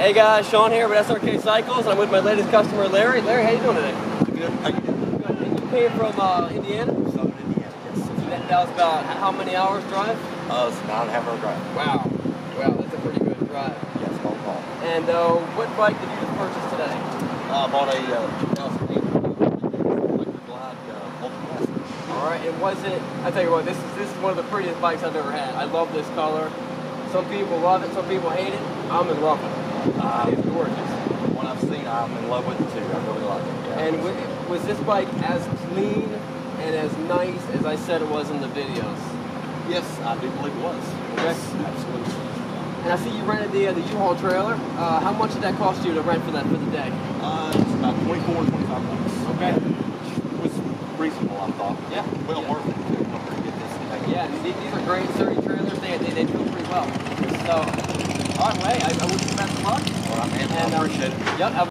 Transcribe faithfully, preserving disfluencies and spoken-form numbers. Hey guys, Sean here with S R K Cycles, and I'm with my latest customer, Larry. Larry, how you doing today? Good. How you doing? Good. And you came from uh, Indiana? Southern Indiana, yes. So that, that was about how many hours drive? Uh, it's about a half hour drive. Wow. Wow, that's a pretty good drive. Yes, long haul. And uh, what bike did you just purchase today? Uh, I bought a uh, two thousand eight Electric Glide uh, Ultra. All right, and was it, I tell you what, this is, this is one of the prettiest bikes I've ever had. I love this color. Some people love it, some people hate it. I'm in love with it. Um, it's gorgeous. The one I've seen, I'm in love with it too. I really like it. Yeah. And was, was this bike as clean and as nice as I said it was in the videos? Yes, I do believe it was. Yes, yes, absolutely. And I see you rented the uh, the U-Haul trailer. Uh, how much did that cost you to rent for that for the day? Uh, it's about twenty-four, twenty-five bucks. Okay. It was reasonable, I thought. Yeah. Well yeah. worth it too. I'm pretty good this thing. Yeah, these are great, sturdy trailers. They they they do pretty well. So. All right, I, I wish you the best of luck. Well, I appreciate it. Yep.